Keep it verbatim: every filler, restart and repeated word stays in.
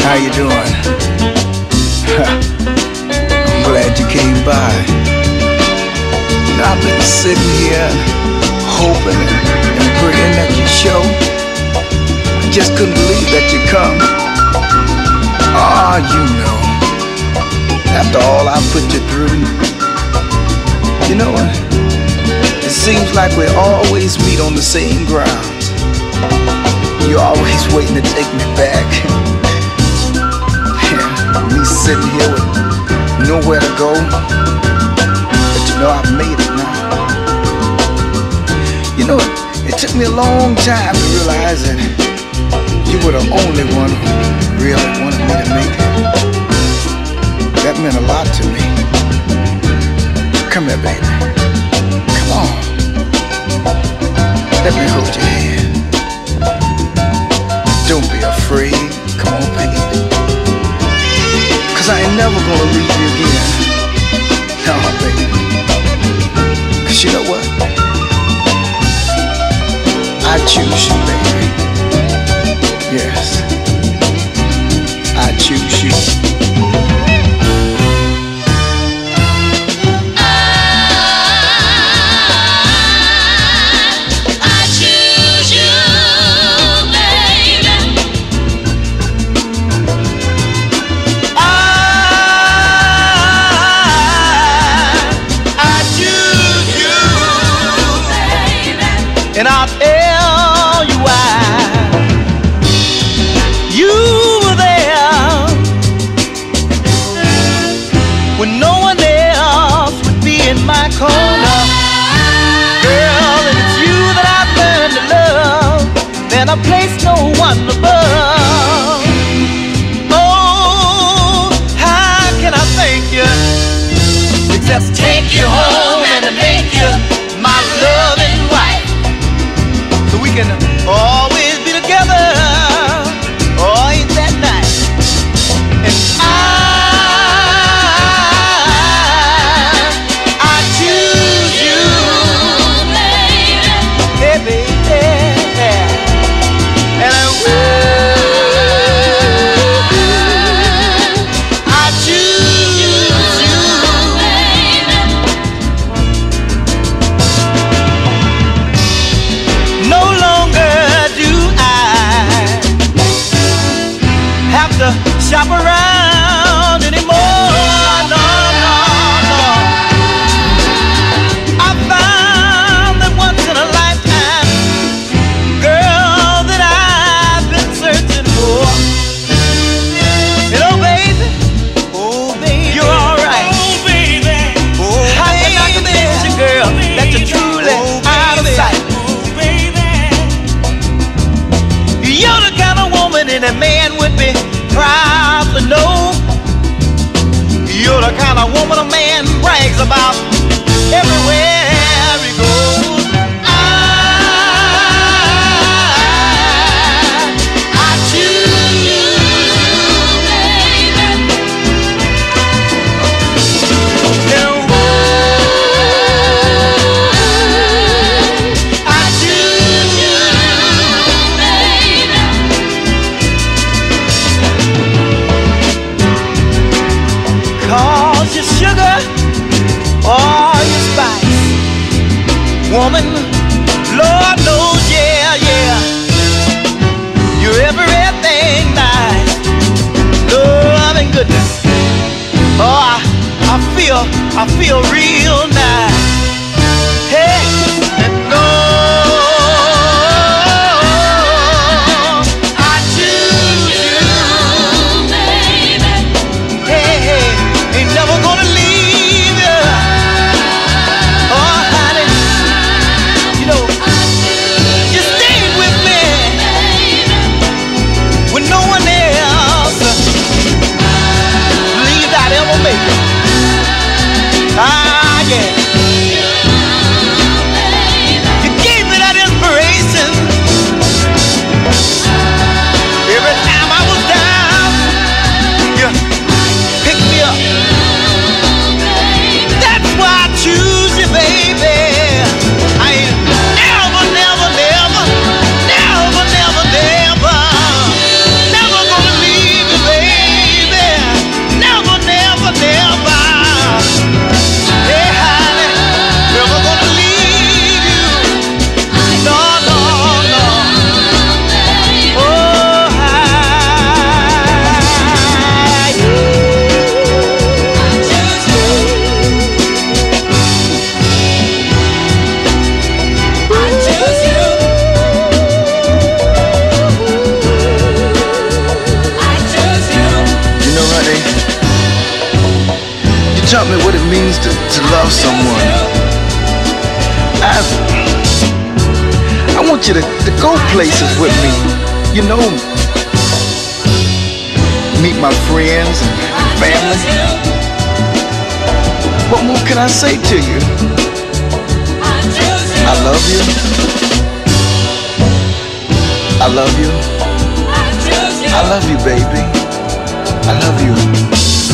How you doing? I'm glad you came by. And I've been sitting here hoping and praying that you'd show. I just couldn't believe that you'd come. Ah, you know, after all I put you through. You know what? It seems like we always meet on the same ground. You're always waiting to take me back. Me sitting here with nowhere to go, but you know I've made it now. You know, it, it took me a long time to realize that you were the only one who really wanted me to make it. That meant a lot to me. Come here, baby. Come on. Let me hold your hand. Don't be afraid. Come on, baby. I ain't never gonna leave you again. No, baby. Cause you know what? I choose you, baby. Yes. I choose you. I, I choose you, baby. I And I'll tell you why. You were there when no one else would be in my corner. Girl, and it's you that I've learned to love, and I place no one above. Oh, how can I thank you? Just take you home and to make you my love. We can always be together. Oh, ain't that nice? And I, I choose you, baby, yeah. And I will. I choose you, baby. No longer do I brags about everywhere he goes. I, I choose you, baby. And oh, I choose you, baby. 'Cause you're sugar or your spice, woman, Lord knows, yeah, yeah, you're everything nice, love and goodness. Oh, I, I feel, I feel real nice. Hey, and no, I choose you, baby. Hey, hey, ain't never gonna leave. Ah, yeah. You gave me that inspiration every time I was down. You picked me up. That's why I choose you, baby. I ain't never, never, never, never, never, never, never gonna leave you, baby. Never, never, never. Taught me what it means to, to love someone. I, I want you to, to go places with me, you know, meet my friends and family. What more can I say to you? I love you. I love you. I love you, baby. I love you.